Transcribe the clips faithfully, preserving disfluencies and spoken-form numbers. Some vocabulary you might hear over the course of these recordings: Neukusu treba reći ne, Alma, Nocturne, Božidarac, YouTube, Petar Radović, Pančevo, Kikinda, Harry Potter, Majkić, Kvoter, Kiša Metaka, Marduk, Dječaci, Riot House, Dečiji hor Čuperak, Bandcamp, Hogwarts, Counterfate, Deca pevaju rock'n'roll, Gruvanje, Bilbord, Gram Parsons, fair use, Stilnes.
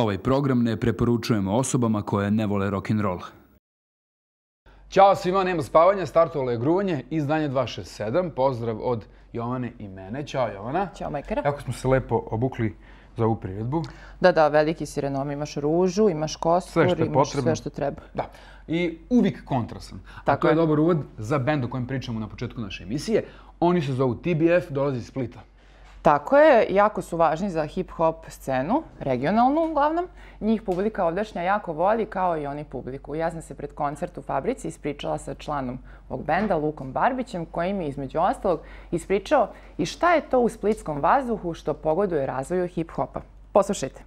Ovaj program ne preporučujemo osobama koje ne vole rock'n'roll. Ćao svima, nema spavanja, startovalo je Gruvanje, izdanje dva šest sedam. Pozdrav od Jovane i mene. Ćao Jovana. Ćao Majkara. Jako smo se lepo obukli za ovu priredbu. Da, da, veliki si renom, imaš ružu, imaš kostur, imaš sve što treba. Da, i uvijek kontrasan. A to je dobar uvod za bend o kojem pričamo na početku naše emisije. Oni se zovu T B F, dolazi iz Splita. Tako je, jako su važni za hip-hop scenu, regionalnu uglavnom. Njih publika ovdašnja jako voli, kao i oni publiku. Ja sam se pred koncert u Fabrici ispričala sa članom ovog benda, Lukom Barbićem, koji mi između ostalog ispričao i šta je to u splitskom vazduhu što pogoduje razvoju hip-hopa. Poslušajte.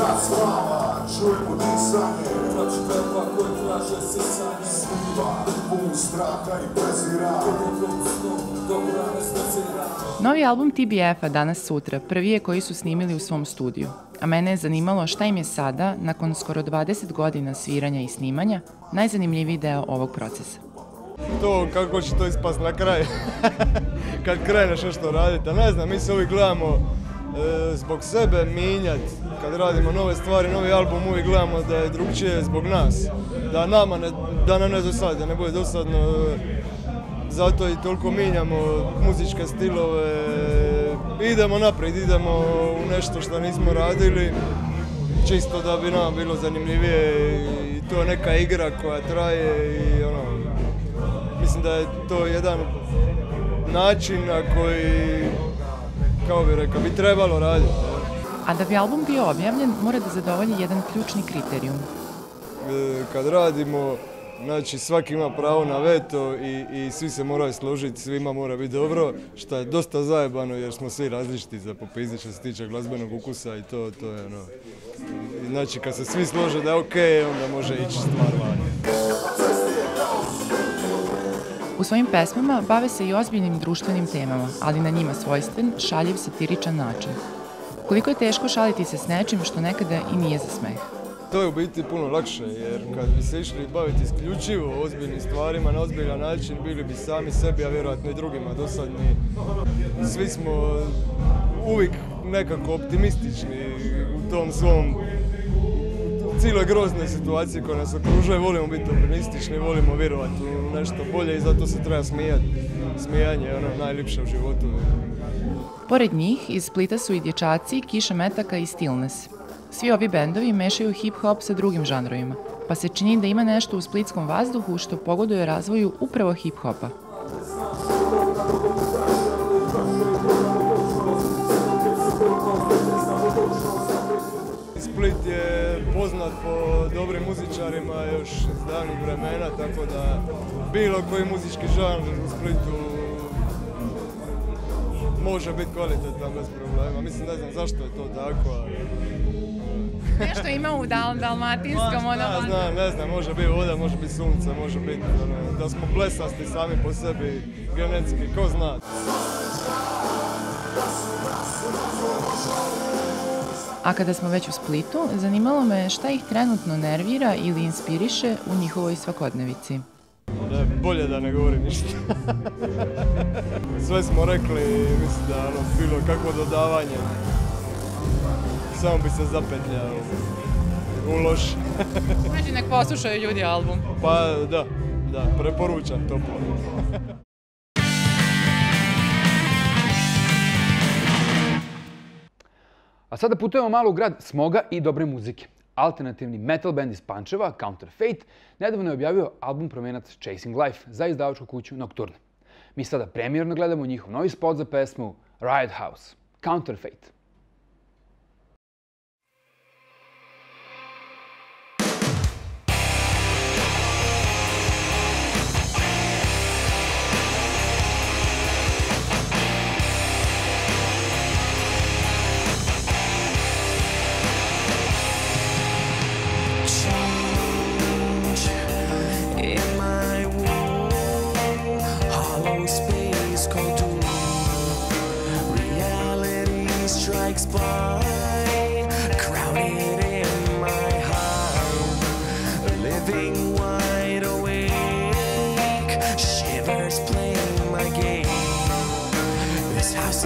Razvava, čujemo disanje, praću pepa koje traže sisanje. Sviva, pun strata i prezira, pomotom snom, dobra ne spacira. Novi album T B F-a Danas sutra prvi je koji su snimili u svom studiju. A mene je zanimalo šta im je sada, nakon skoro dvadeset godina sviranja i snimanja, najzanimljiviji deo ovog procesa. To, kako će to ispast na kraj, kad kreneš nešto raditi. Ne znam, mi se uvijek gledamo zbog sebe minjati, kad radimo nove stvari, novi album, uvijek gledamo da je drugčije zbog nas, da nama ne dosadno, da ne bude dosadno, zato i toliko minjamo muzičke stilove, idemo naprijed, idemo u nešto što nismo radili, čisto da bi nam bilo zanimljivije i to je neka igra koja traje i ono, mislim da je to jedan način na koji kao bi rekao, bi trebalo raditi. A da bi album bio objavljen, mora da zadovolji jedan ključni kriterijum. Kad radimo, znači svaki ima pravo na veto i svi se moraju složiti, svima mora biti dobro, što je dosta zajebano jer smo svi različiti za popiznič što se tiče glazbenog ukusa i to, to je ono. Znači kad se svi slože da je okej, onda može ići stvaranje. U svojim pesmama bave se i ozbiljnim društvenim temama, ali na njima svojstven, šaljiv, satiričan način. Koliko je teško šaliti se s nečim što nekada i nije za smeh? To je u biti puno lakše, jer kad bi se išli baviti isključivo ozbiljnim stvarima na ozbiljan način, bili bi sami sebi, a vjerojatno i drugima dosadni. Svi smo uvijek nekako optimistični u tom svom cijeloj groznoj situaciji koja nas okružuje, volimo biti optimistični, volimo vjerovati u nešto bolje i zato se treba smijati. Smijanje je ono najljepše u životu. Pored njih iz Splita su i Dječaci, Kiša Metaka i Stilnes. Svi ovi bendovi mešaju hip-hop sa drugim žanrovima, pa se čini da ima nešto u splitskom vazduhu što pogoduje razvoju upravo hip-hopa. Split je poznat po dobrim muzičarima još iz davnih vremena, tako da bilo koji muzički žanr u Splitu može biti kvalitetan bez problema. Mislim, ne znam zašto je to tako, ali... Nešto ima u dalmatinskom, ono... Ne znam, ne znam, može biti voda, može biti sunca, može biti da smo plesasti sami po sebi, genetski, ko zna. A kada smo već u Splitu, zanimalo me šta ih trenutno nervira ili inspiriše u njihovoj svakodnevici. Bolje da ne govorim ništa. Sve smo rekli, mislim da je bilo kakvo dodavanje. Samo bi se zapetljao u loš. Znači nek poslušaju ljudi album. Pa da, da, preporučam toplo. A sada putujemo malo u grad smoga i dobre muzike. Alternativni metal band iz Pančeva, Counterfate, nedavno je objavio album promjenac Chasing Life za izdavačku kuću Nocturne. Mi sada premijerno gledamo njihov novi spot za pesmu Riot House, Counterfate. This house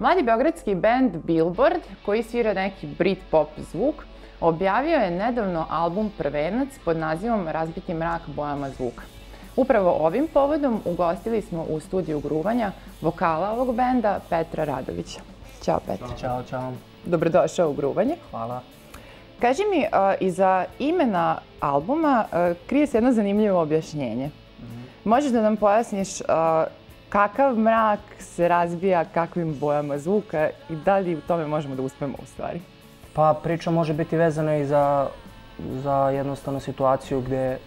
Mladi beogradski band Bilbord, koji svira neki Britpop zvuk, objavio je nedavno album Prvenac pod nazivom Razbiti mrak bojama zvuka. Upravo ovim povodom ugostili smo u studiju Gruvanja vokala ovog benda Petra Radovića. Ćao Petra. Ćao, čao. Dobrodošao u Gruvanje. Hvala. Kaži mi, iza imena albuma krije se jedno zanimljivo objašnjenje. Možeš da nam pojasniš kakav mrak se razbija kakvim bojama zvuka i da li u tome možemo da uspemo u stvari? Pa priča može biti vezana i za, za jednostavnu situaciju gdje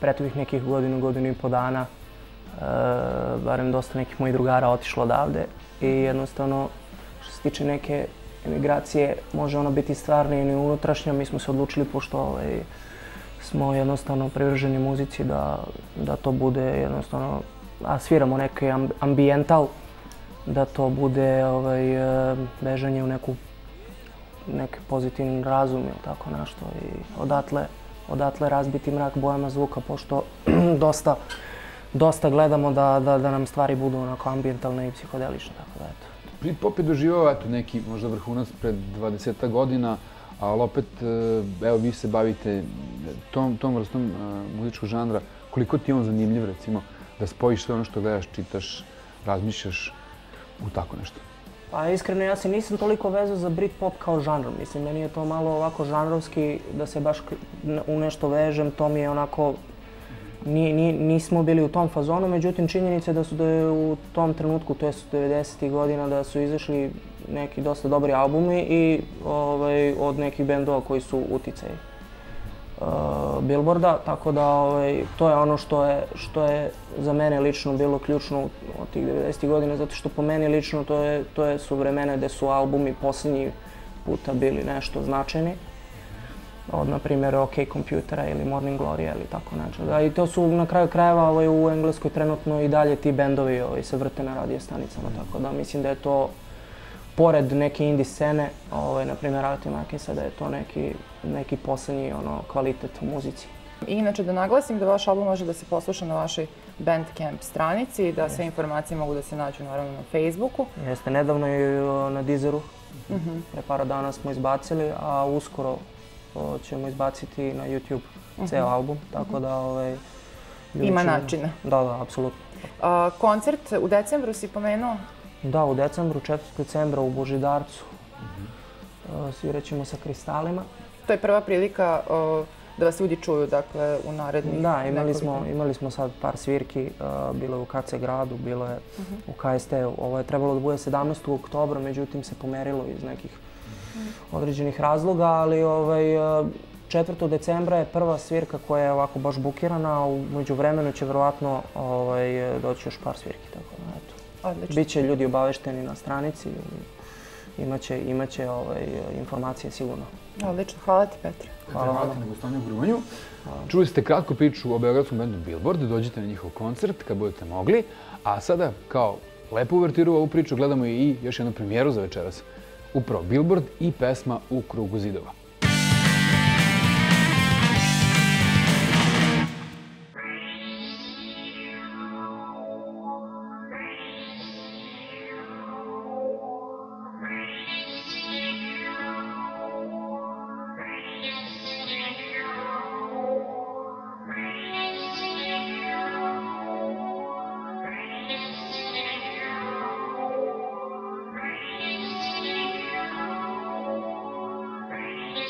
pretovih nekih godinu, godinu i po dana, e, barem dosta nekih mojih drugara otišlo odavde i jednostavno što se tiče neke emigracije može ono biti stvarno i unutrašnja. Mi smo se odlučili, pošto ovaj, smo jednostavno privrženi muzici, da, da to bude jednostavno, a sviramo neki ambijental, da to bude ovaj, bežanje u neku neki pozitivni razum ili tako našto i odatle, odatle razbiti mrak bojama zvuka, pošto dosta, dosta gledamo da, da, da nam stvari budu onako ambijentalne i psihodelične, tako da eto. Britpop je doživao, eto, neki možda vrhunac pred dvadeset godina, ali opet, evo, vi se bavite tom, tom vrstom muzičkog žanra. Koliko ti je on zanimljiv, recimo, da spojiš sve ono što gledaš, čitaš, razmišljaš u tako nešto? Pa iskreno, ja se nisam toliko vezao za Britpop kao žanr. Mislim, meni je to malo ovako žanrovski, da se baš u nešto vežem, to mi je onako... Nismo bili u tom fazonu, međutim činjenica je da su u tom trenutku, to je devedesetih godina, da su izašli neki dosta dobri albumi i od nekih bendova koji su uticaji Bilborda, tako da to je ono što je za mene lično bilo ključno od tih devedesetih godina, zato što po meni lično to su vremena gde su albumi posljednji puta bili nešto značajni. Od, na primjer, OK Computera ili Morning Glory ili tako način. I to su na kraju krajeva u Engleskoj trenutno i dalje ti bendovi se vrte na radio stanicama, tako da mislim da je to, pored neke indie scene, na primjer Alti Makisa, da je to neki posljednji kvalitet u muzici. Inače, da naglasim da vaš album može da se posluša na vašoj Bandcamp stranici i da sve informacije mogu da se nađu naravno na Facebooku. Jeste, nedavno je na Deezeru, pre par dana smo izbacili, a uskoro ćemo izbaciti na YouTube ceo album, tako da... Ima načina. Da, da, apsolutno. Koncert u decembru si pomenuo? Da, u decembru, četvrtog decembra u Božidarcu. Svirat ćemo sa Kristalima. To je prva prilika da vas ljudi čuju, dakle, u narednih... Da, imali smo sad par svirki, bilo je u K C Gradu, bilo je u K S T-u. Ovo je trebalo da bude sedamnaestog oktobra, međutim se pomerilo iz nekih određenih razloga, ali četvrtog decembra je prva svirka koja je ovako baš bukirana, a umeđu vremenu će verovatno doći još par svirki, tako da, eto. Odlično. Biće ljudi obavešteni na stranici, imaće informacije sigurno. Odlično, hvala ti Petre. Hvala vam na gostanju u Gruvanju. Čuli ste kratku priču o beogradskom bendu Bilbord, dođite na njihov koncert kad budete mogli, a sada kao lepo uvertiru ovu priču gledamo i još jednu premijeru za večeras. Upravo Bilbord i pesma U krugu zidova. Thank you.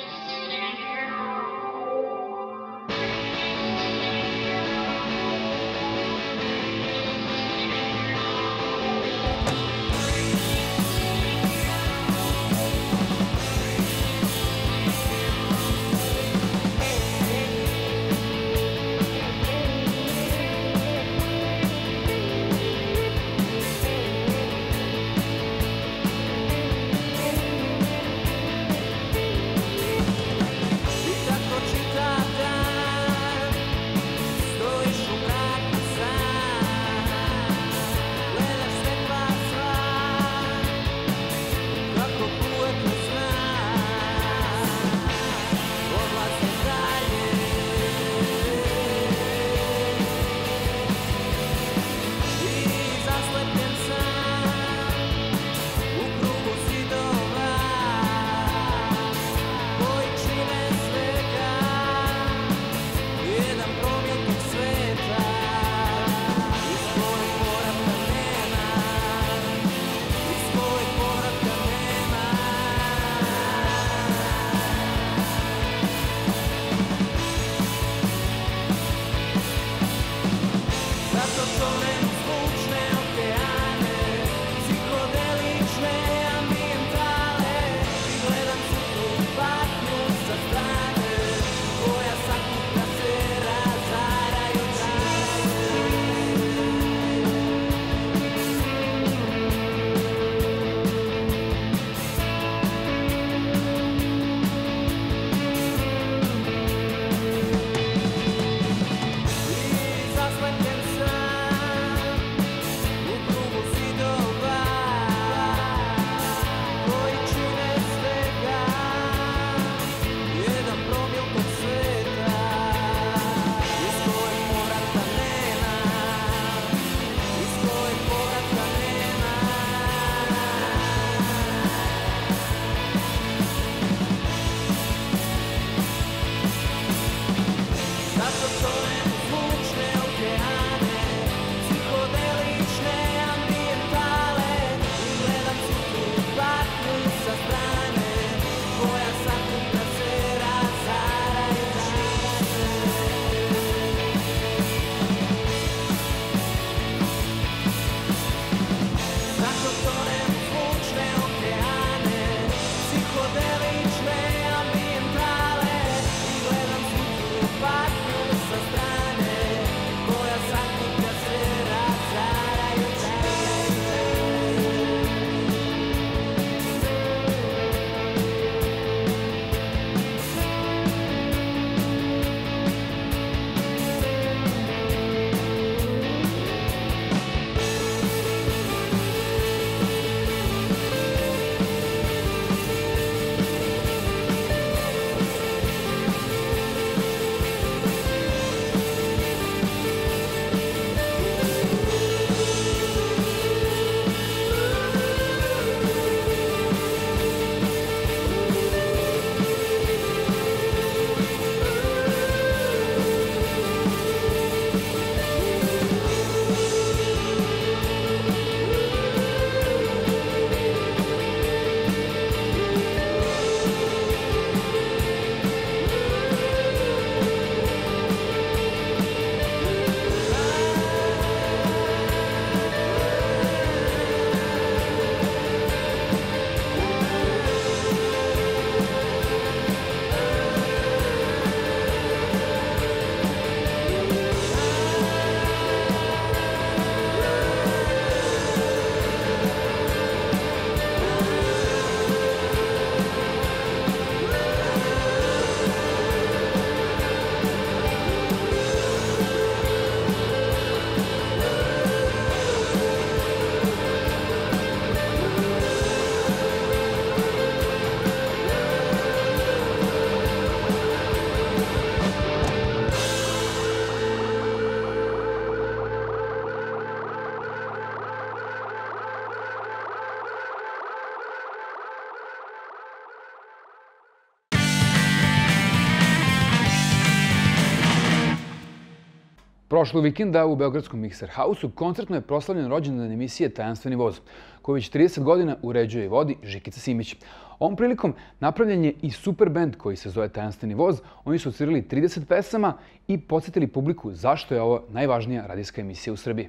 Prošlog vikenda u beogradskom Mixer Houseu koncertno je proslavljen rođendan emisije Tajanstveni voz, koju već trideset godina uređuje i vodi Žikica Simić. Ovom prilikom napravljen je i super band koji se zove Tajanstveni voz. Oni su odsvirali trideset pesama i podsjetili publiku zašto je ovo najvažnija radijska emisija u Srbiji.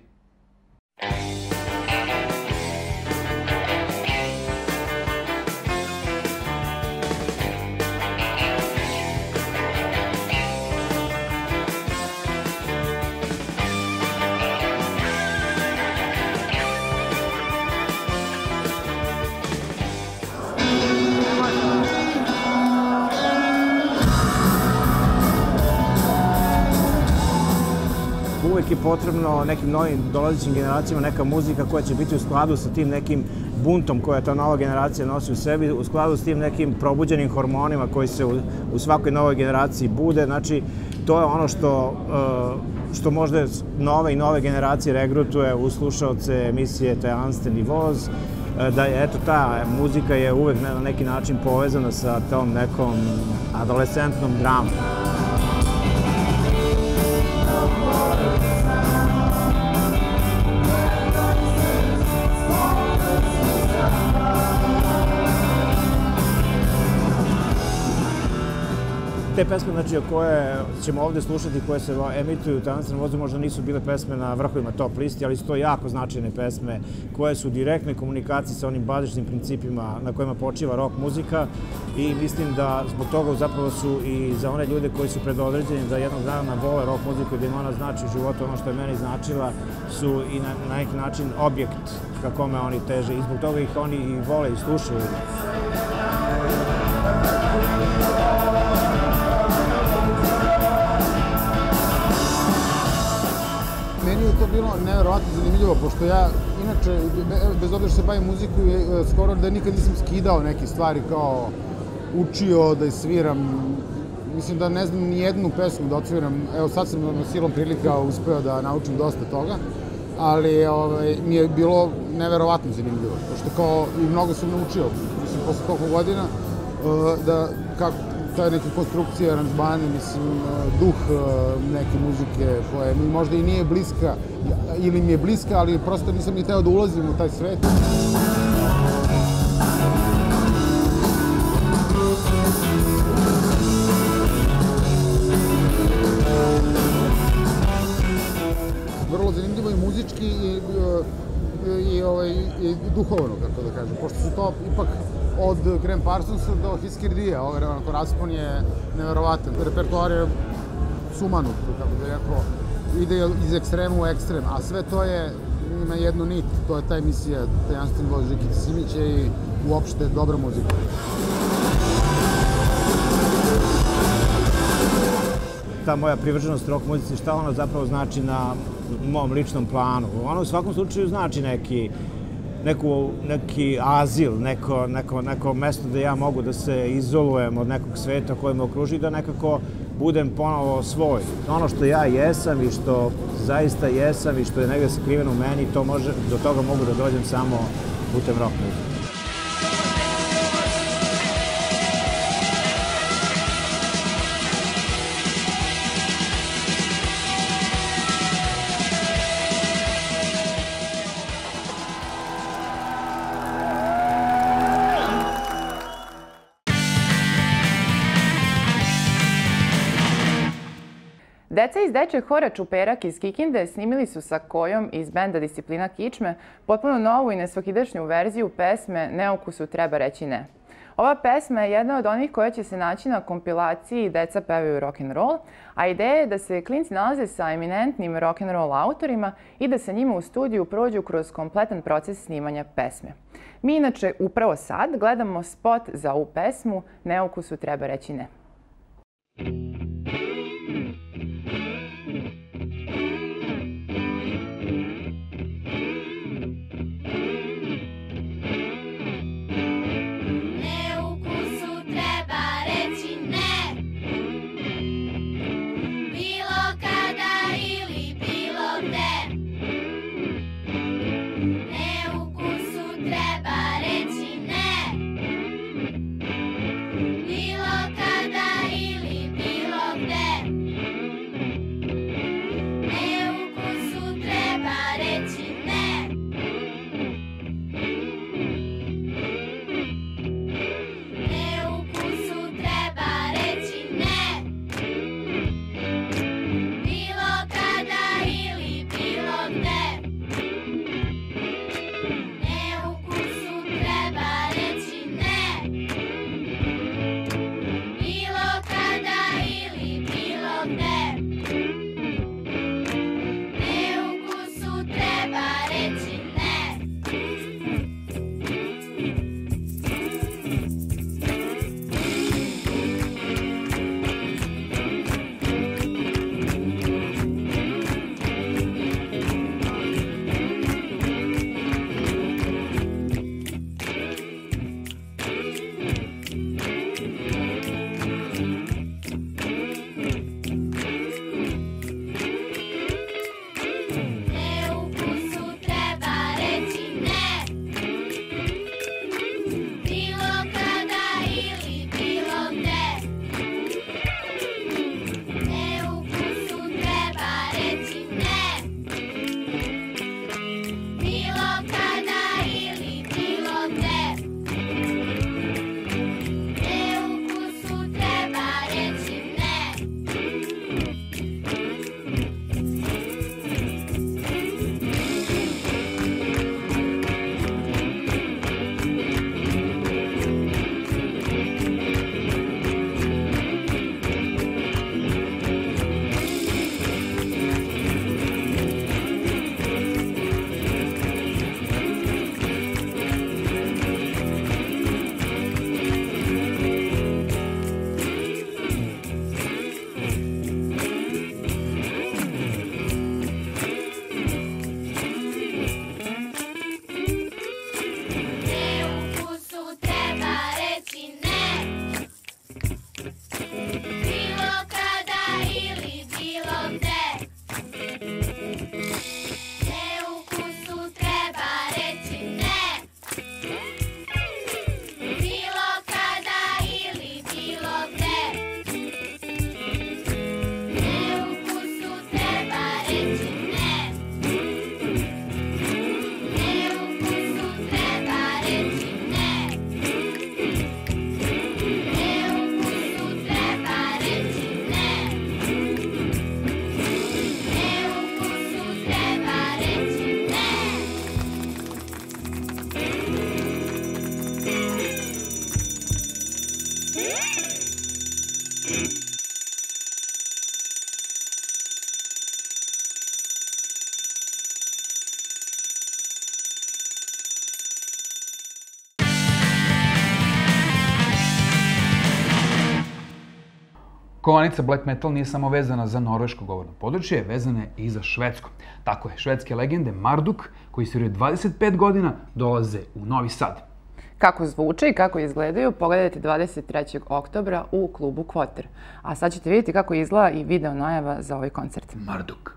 Uvijek je potrebno nekim novim dolazećim generacijama neka muzika koja će biti u skladu sa tim nekim buntom koja ta nova generacija nosi u sebi, u skladu s tim nekim probuđenim hormonima koji se u svakoj novoj generaciji bude. Znači, to je ono što, što možda nove i nove generacije regrutuje u slušalce emisije Tajanstveni voz. Da, eto, ta muzika je uvijek na neki način povezana sa tom nekom adolescentnom dramom. Te pesme, znači, koje ćemo ovdje slušati, koje se emituju u Tajanstveni voz, možda nisu bile pesme na vrhovima top listi, ali su to jako značajne pesme koje su u direktnoj komunikaciji sa onim bazičnim principima na kojima počiva rock muzika i mislim da zbog toga zapravo su i za one ljude koji su predodređeni da jednog dana vole rock muziku i da im ona znači u životu ono što je meni značila, su i na neki način objekt ka kome oni teže i zbog toga ih oni i vole i slušaju. Meni je to bilo nevjerovatno zanimljivo, pošto ja, inače, bez obzira što se bavim muziku, skoro da nikad nisam skidao neke stvari kao učio da sviram. Mislim da ne znam ni jednu pesmu da odsviram. Evo sad sam silom prilika uspeo da naučim dosta toga, ali ovaj, mi je bilo nevjerovatno zanimljivo, pošto kao i mnogo sam naučio, mislim, posle toliko godina, da kako ta neke konstrukcije, aranžmane, mislim, duh neke muzike koja mi možda i nije bliska, ili mi je bliska, ali prosto nisam ni hteo da ulazim u taj svet. Vrlo zanimljivo i muzički i, i, i, i duhovno, kako da kažem, pošto su to ipak od Gram Parsonsa do Hiskirdija, ovaj raspon je nevjerovatan. Repertoar je sumanut, kako da rekao, ide iz ekstremu u ekstrem, a sve to je na jednu nit, to je ta emisija Tajanstveni voz Žikice Simić i uopšte dobra muzika. Ta moja privrženost rock muzici, šta ona zapravo znači na mom ličnom planu? Ona u svakom slučaju znači neki Neku, neki azil, neko, neko, neko mesto da ja mogu da se izolujem od nekog sveta koji me okruži, da nekako budem ponovo svoj. Ono što ja jesam i što zaista jesam i što je negdje sakriveno u meni, to može, do toga mogu da dođem samo putem rock muzike. Deca iz Dečiji Hora Čuperak iz Kikinde snimili su sa Kojom iz benda Disciplina Kičme potpuno novu i nesvakidašnju verziju pesme Neukusu treba reći ne. Ova pesma je jedna od onih koja će se naći na kompilaciji Deca pevaju rock'n'roll, a ideja je da se klinci nalaze sa eminentnim rock'n'roll autorima i da se njima u studiju prođu kroz kompletan proces snimanja pesme. Mi inače upravo sad gledamo spot za ovu pesmu Neukusu treba reći ne. Bilo kada govornica black metal nije samo vezana za norveško govorno područje, vezana je i za Švedsku. Tako je, švedske legende Marduk, koji sviraju dvadeset pet godina, dolaze u Novi Sad. Kako zvuče i kako izgledaju, pogledajte dvadeset trećeg oktobra u klubu Kvoter. A sad ćete vidjeti kako izgleda i video najava za ovaj koncert. Marduk.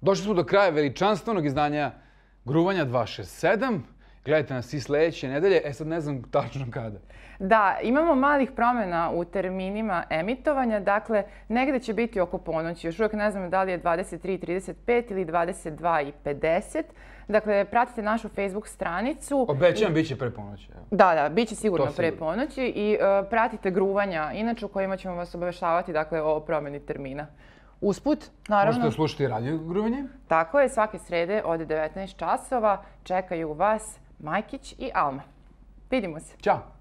Došli smo do kraja veličanstvenog izdanja Gruvanja dvesta šezdeset sedam. Gledajte nas i sljedeće nedelje. E sad ne znam tačno kada. Da, imamo malih promjena u terminima emitovanja. Dakle, negdje će biti oko ponoći. Još uvijek ne znam da li je dvadeset tri i trideset pet ili dvadeset dva i pedeset. Dakle, pratite našu Facebook stranicu. Obećam, bit će pre ponoći. Da, da, bit će sigurno pre ponoći. I pratite Gruvanja, inače u kojima ćemo vas obaveštavati o promjeni termina. Usput, naravno... Možete slušati radio Gruvanje? Tako je, svake srede od devetnaest časova čekaju vas Majkić i Alma. Vidimo se. Ćao!